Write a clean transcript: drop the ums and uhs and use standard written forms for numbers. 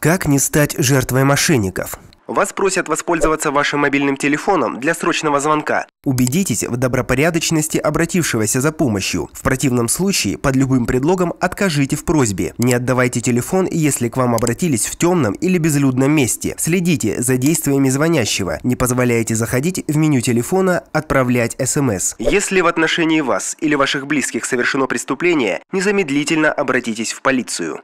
Как не стать жертвой мошенников? Вас просят воспользоваться вашим мобильным телефоном для срочного звонка. Убедитесь в добропорядочности обратившегося за помощью. В противном случае под любым предлогом откажите в просьбе. Не отдавайте телефон, если к вам обратились в темном или безлюдном месте. Следите за действиями звонящего. Не позволяйте заходить в меню телефона, отправлять СМС. Если в отношении вас или ваших близких совершено преступление, незамедлительно обратитесь в полицию.